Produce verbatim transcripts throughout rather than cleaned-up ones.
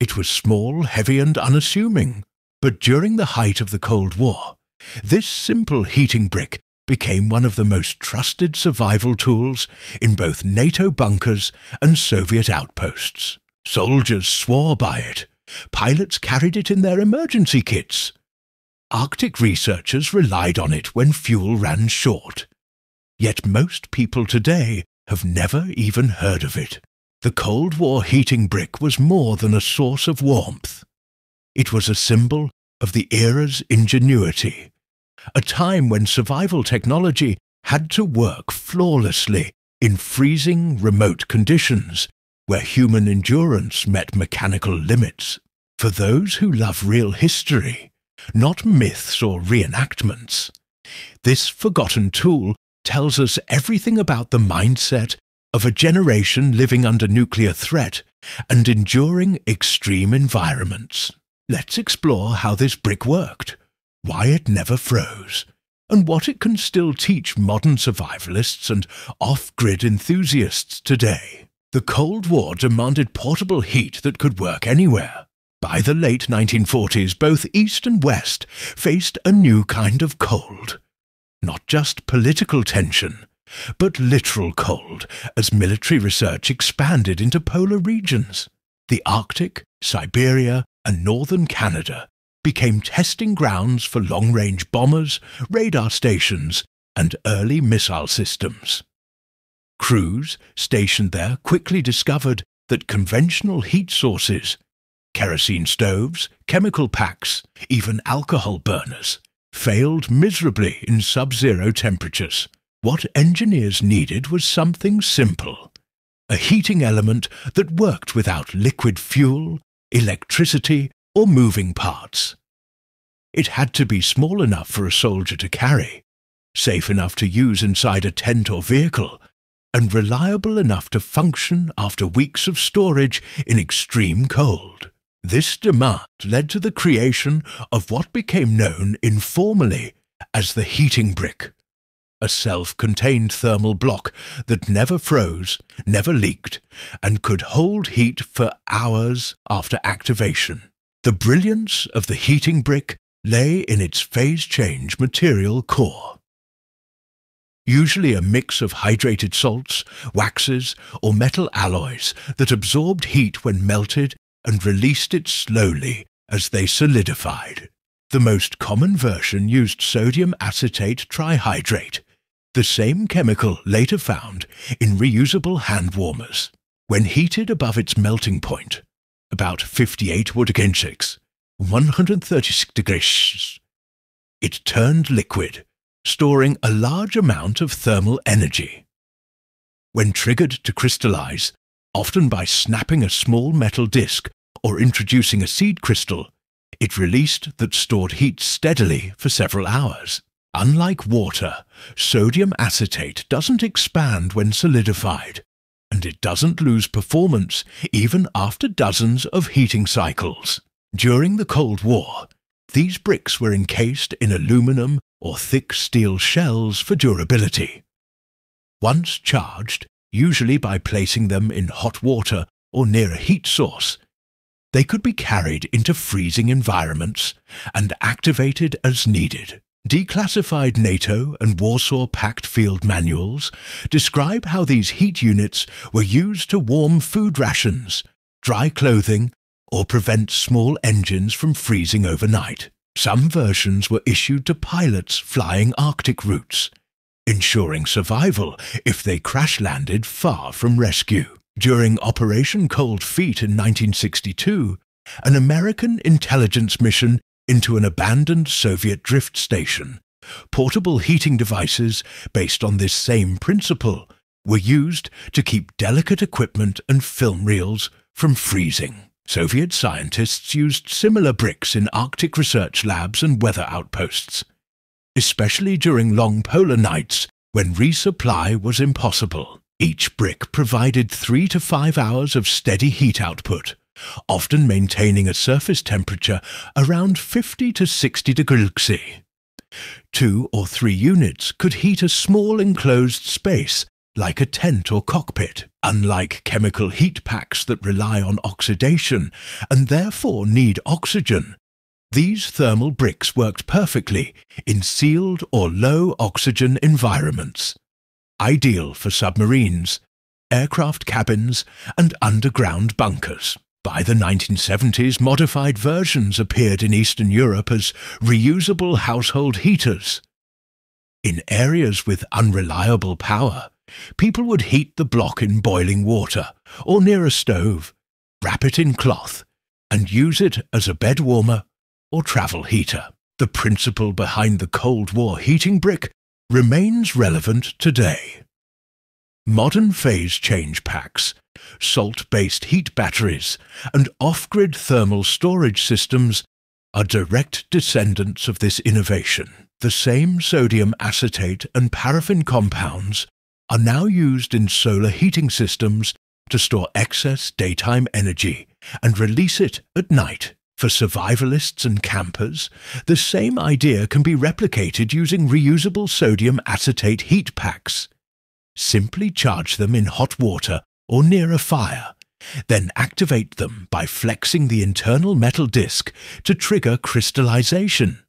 It was small, heavy, and unassuming, but during the height of the Cold War, this simple heating brick became one of the most trusted survival tools in both NATO bunkers and Soviet outposts. Soldiers swore by it. Pilots carried it in their emergency kits. Arctic researchers relied on it when fuel ran short. Yet most people today have never even heard of it. The Cold War heating brick was more than a source of warmth. It was a symbol of the era's ingenuity, a time when survival technology had to work flawlessly in freezing, remote conditions where human endurance met mechanical limits. For those who love real history, not myths or reenactments, this forgotten tool tells us everything about the mindset of a generation living under nuclear threat and enduring extreme environments. Let's explore how this brick worked, why it never froze, and what it can still teach modern survivalists and off-grid enthusiasts today. The Cold War demanded portable heat that could work anywhere. By the late nineteen forties, both East and West faced a new kind of cold. Not just political tension, but literal cold as military research expanded into polar regions. The Arctic, Siberia, and northern Canada became testing grounds for long-range bombers, radar stations, and early missile systems. Crews stationed there quickly discovered that conventional heat sources, kerosene stoves, chemical packs, even alcohol burners, failed miserably in sub-zero temperatures. What engineers needed was something simple, a heating element that worked without liquid fuel, electricity, or moving parts. It had to be small enough for a soldier to carry, safe enough to use inside a tent or vehicle, and reliable enough to function after weeks of storage in extreme cold. This demand led to the creation of what became known informally as the heating brick, a self-contained thermal block that never froze, never leaked, and could hold heat for hours after activation. The brilliance of the heating brick lay in its phase-change material core. Usually a mix of hydrated salts, waxes, or metal alloys that absorbed heat when melted and released it slowly as they solidified. The most common version used sodium acetate trihydrate, the same chemical later found in reusable hand warmers. When heated above its melting point, about fifty-eight wood against six, one hundred thirty-six degrees, it turned liquid, storing a large amount of thermal energy. When triggered to crystallize, often by snapping a small metal disc or introducing a seed crystal, it released that stored heat steadily for several hours. Unlike water, sodium acetate doesn't expand when solidified, and it doesn't lose performance even after dozens of heating cycles. During the Cold War, these bricks were encased in aluminum or thick steel shells for durability. Once charged, usually by placing them in hot water or near a heat source, they could be carried into freezing environments and activated as needed. Declassified NATO and Warsaw Pact field manuals describe how these heat units were used to warm food rations, dry clothing, or prevent small engines from freezing overnight. Some versions were issued to pilots flying Arctic routes, ensuring survival if they crash-landed far from rescue. During Operation Cold Feet in nineteen sixty-two, an American intelligence mission into an abandoned Soviet drift station, portable heating devices based on this same principle were used to keep delicate equipment and film reels from freezing. Soviet scientists used similar bricks in Arctic research labs and weather outposts, especially during long polar nights when resupply was impossible. Each brick provided three to five hours of steady heat output, often maintaining a surface temperature around fifty to sixty degrees Celsius. Two or three units could heat a small enclosed space like a tent or cockpit, unlike chemical heat packs that rely on oxidation and therefore need oxygen. These thermal bricks worked perfectly in sealed or low oxygen environments, ideal for submarines, aircraft cabins and underground bunkers. By the nineteen seventies, modified versions appeared in Eastern Europe as reusable household heaters. In areas with unreliable power, people would heat the block in boiling water or near a stove, wrap it in cloth and use it as a bed warmer or travel heater. The principle behind the Cold War heating brick remains relevant today. Modern phase change packs, salt-based heat batteries and off-grid thermal storage systems are direct descendants of this innovation. The same sodium acetate and paraffin compounds are now used in solar heating systems to store excess daytime energy and release it at night. For survivalists and campers, the same idea can be replicated using reusable sodium acetate heat packs. Simply charge them in hot water or near a fire, then activate them by flexing the internal metal disc to trigger crystallization.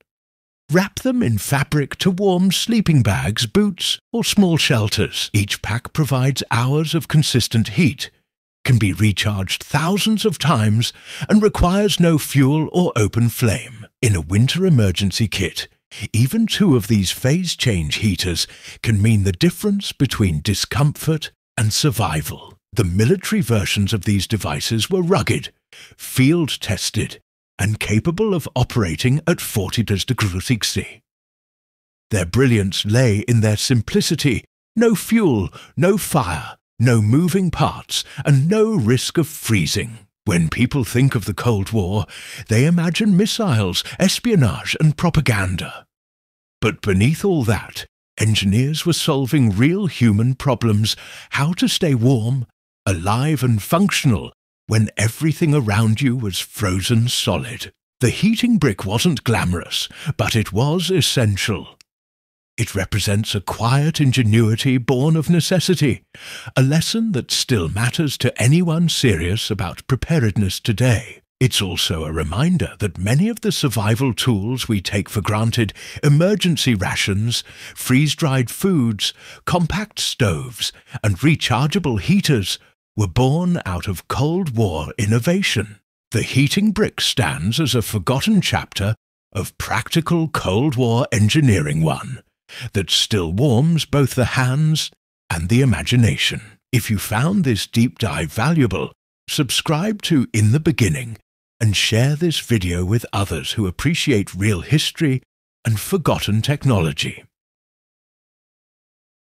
Wrap them in fabric to warm sleeping bags, boots, or small shelters. Each pack provides hours of consistent heat, can be recharged thousands of times and requires no fuel or open flame. In a winter emergency kit, even two of these phase change heaters can mean the difference between discomfort and survival. The military versions of these devices were rugged, field-tested and capable of operating at forty degrees Celsius. Their brilliance lay in their simplicity: no fuel, no fire, no moving parts and no risk of freezing. When people think of the Cold War, they imagine missiles, espionage and propaganda. But beneath all that, engineers were solving real human problems: how to stay warm, alive and functional when everything around you was frozen solid. The heating brick wasn't glamorous, but it was essential. It represents a quiet ingenuity born of necessity, a lesson that still matters to anyone serious about preparedness today. It's also a reminder that many of the survival tools we take for granted, emergency rations, freeze-dried foods, compact stoves, and rechargeable heaters, were born out of Cold War innovation. The heating brick stands as a forgotten chapter of practical Cold War engineering, one that still warms both the hands and the imagination. If you found this deep dive valuable, subscribe to In the Beginning and share this video with others who appreciate real history and forgotten technology.